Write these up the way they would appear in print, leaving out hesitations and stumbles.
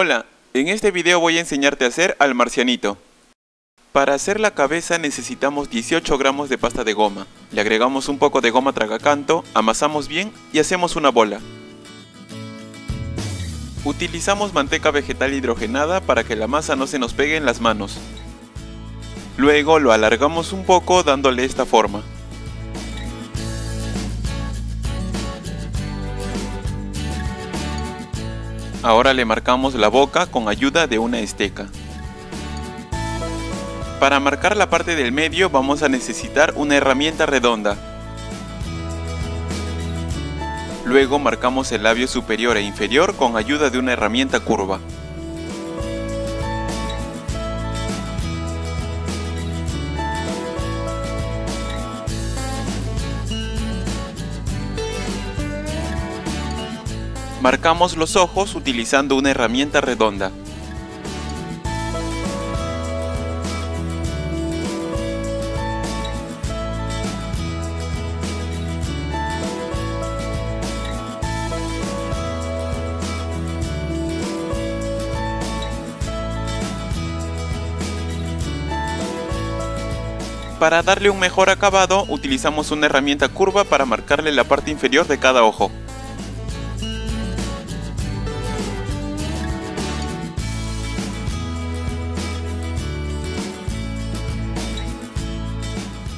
Hola, en este video voy a enseñarte a hacer al marcianito. Para hacer la cabeza necesitamos 18 gramos de pasta de goma. Le agregamos un poco de goma tragacanto, amasamos bien y hacemos una bola. Utilizamos manteca vegetal hidrogenada para que la masa no se nos pegue en las manos. Luego lo alargamos un poco dándole esta forma. Ahora le marcamos la boca con ayuda de una esteca. Para marcar la parte del medio vamos a necesitar una herramienta redonda. Luego marcamos el labio superior e inferior con ayuda de una herramienta curva. Marcamos los ojos utilizando una herramienta redonda. Para darle un mejor acabado, utilizamos una herramienta curva para marcarle la parte inferior de cada ojo.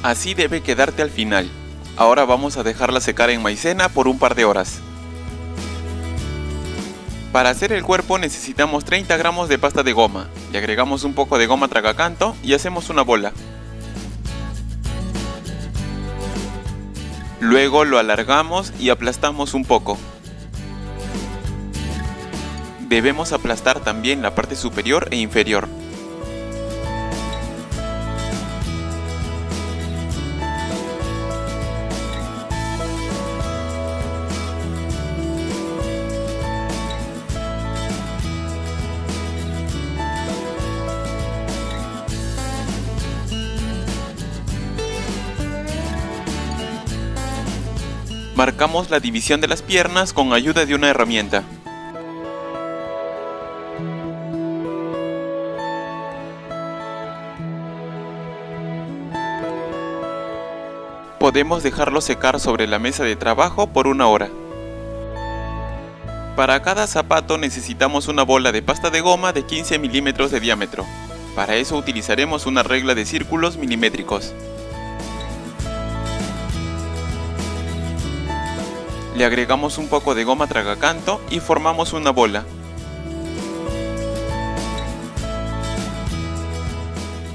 Así debe quedarte al final. Ahora vamos a dejarla secar en maicena por un par de horas. Para hacer el cuerpo necesitamos 30 gramos de pasta de goma. Le agregamos un poco de goma tragacanto y hacemos una bola. Luego lo alargamos y aplastamos un poco. Debemos aplastar también la parte superior e inferior. Marcamos la división de las piernas con ayuda de una herramienta. Podemos dejarlo secar sobre la mesa de trabajo por una hora. Para cada zapato necesitamos una bola de pasta de goma de 15 milímetros de diámetro. Para eso utilizaremos una regla de círculos milimétricos. Le agregamos un poco de goma tragacanto y formamos una bola.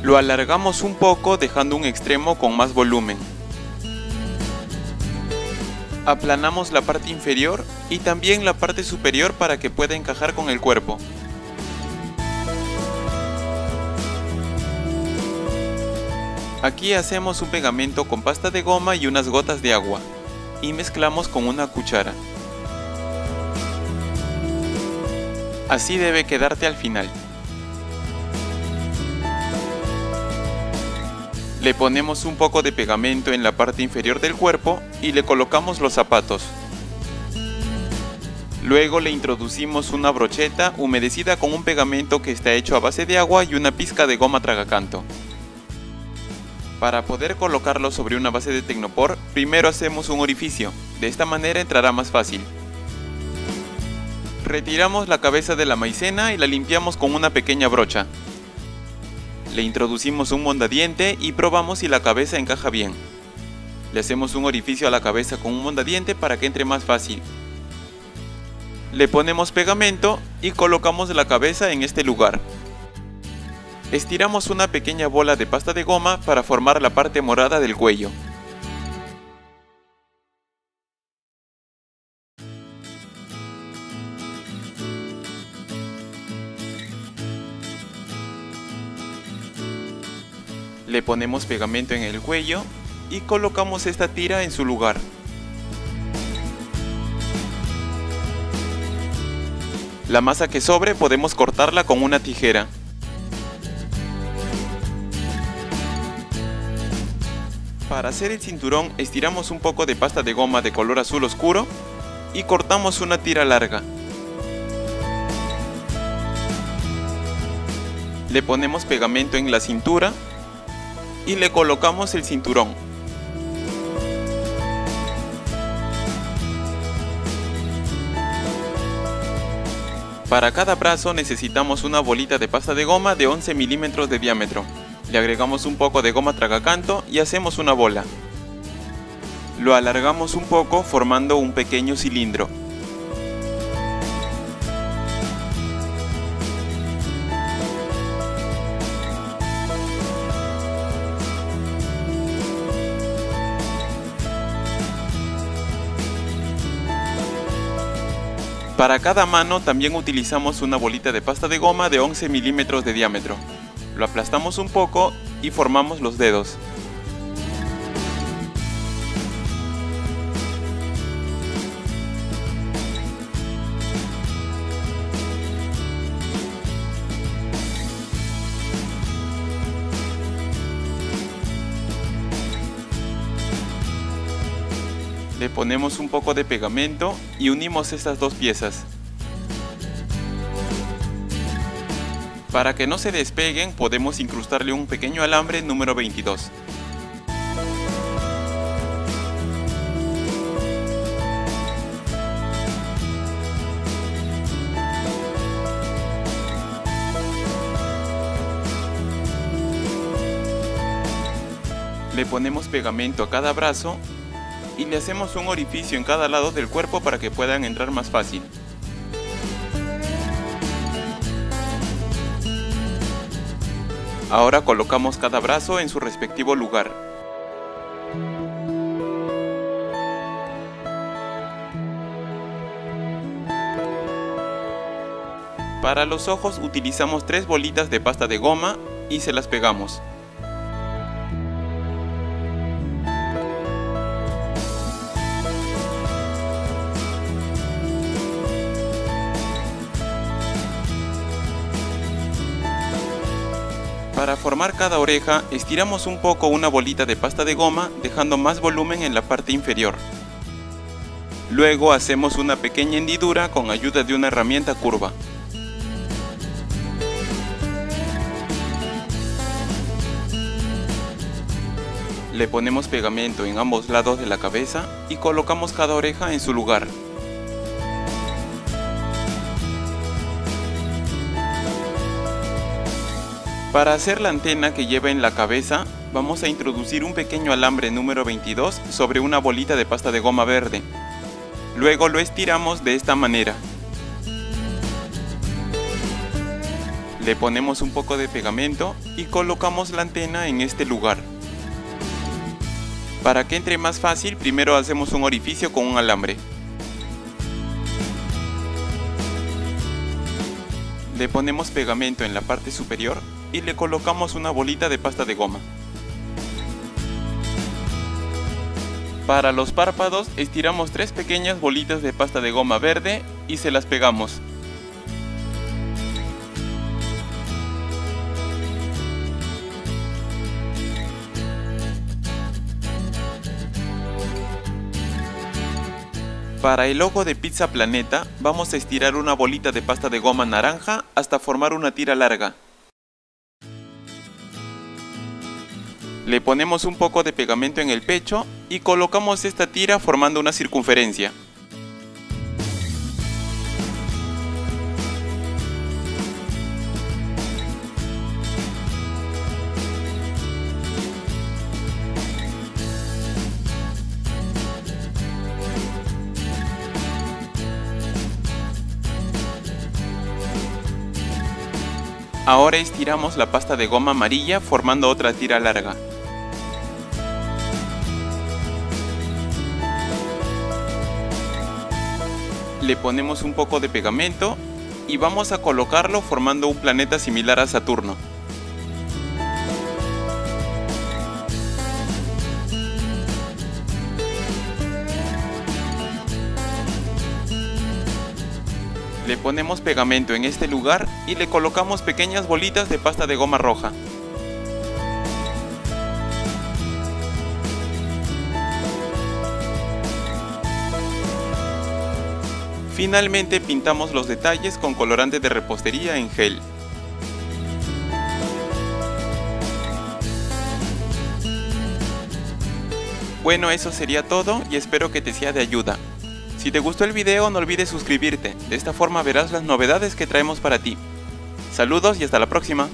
Lo alargamos un poco dejando un extremo con más volumen. Aplanamos la parte inferior y también la parte superior para que pueda encajar con el cuerpo. Aquí hacemos un pegamento con pasta de goma y unas gotas de agua. Y mezclamos con una cuchara. Así debe quedarte al final. Le ponemos un poco de pegamento en la parte inferior del cuerpo y le colocamos los zapatos. Luego le introducimos una brocheta humedecida con un pegamento que está hecho a base de agua y una pizca de goma tragacanto. Para poder colocarlo sobre una base de tecnopor, primero hacemos un orificio, de esta manera entrará más fácil. Retiramos la cabeza de la maicena y la limpiamos con una pequeña brocha. Le introducimos un mondadiente y probamos si la cabeza encaja bien. Le hacemos un orificio a la cabeza con un mondadiente para que entre más fácil. Le ponemos pegamento y colocamos la cabeza en este lugar. Estiramos una pequeña bola de pasta de goma para formar la parte morada del cuello. Le ponemos pegamento en el cuello y colocamos esta tira en su lugar. La masa que sobre podemos cortarla con una tijera. Para hacer el cinturón estiramos un poco de pasta de goma de color azul oscuro y cortamos una tira larga. Le ponemos pegamento en la cintura y le colocamos el cinturón. Para cada brazo necesitamos una bolita de pasta de goma de 11 milímetros de diámetro. Le agregamos un poco de goma tragacanto y hacemos una bola. Lo alargamos un poco formando un pequeño cilindro. Para cada mano también utilizamos una bolita de pasta de goma de 11 milímetros de diámetro. Lo aplastamos un poco y formamos los dedos. Le ponemos un poco de pegamento y unimos estas dos piezas. Para que no se despeguen podemos incrustarle un pequeño alambre número 22. Le ponemos pegamento a cada brazo y le hacemos un orificio en cada lado del cuerpo para que puedan entrar más fácil. Ahora colocamos cada brazo en su respectivo lugar. Para los ojos utilizamos 3 bolitas de pasta de goma y se las pegamos. Para formar cada oreja, estiramos un poco una bolita de pasta de goma, dejando más volumen en la parte inferior. Luego hacemos una pequeña hendidura con ayuda de una herramienta curva. Le ponemos pegamento en ambos lados de la cabeza y colocamos cada oreja en su lugar. Para hacer la antena que lleva en la cabeza, vamos a introducir un pequeño alambre número 22 sobre una bolita de pasta de goma verde. Luego lo estiramos de esta manera. Le ponemos un poco de pegamento y colocamos la antena en este lugar. Para que entre más fácil, primero hacemos un orificio con un alambre. Le ponemos pegamento en la parte superior y le colocamos una bolita de pasta de goma. Para los párpados estiramos 3 pequeñas bolitas de pasta de goma verde y se las pegamos. Para el logo de Pizza Planeta vamos a estirar una bolita de pasta de goma naranja hasta formar una tira larga. Le ponemos un poco de pegamento en el pecho y colocamos esta tira formando una circunferencia. Ahora estiramos la pasta de goma amarilla formando otra tira larga. Le ponemos un poco de pegamento y vamos a colocarlo formando un planeta similar a Saturno. Le ponemos pegamento en este lugar y le colocamos pequeñas bolitas de pasta de goma roja. Finalmente pintamos los detalles con colorante de repostería en gel. Bueno, eso sería todo y espero que te sea de ayuda. Si te gustó el video, no olvides suscribirte, de esta forma verás las novedades que traemos para ti. Saludos y hasta la próxima.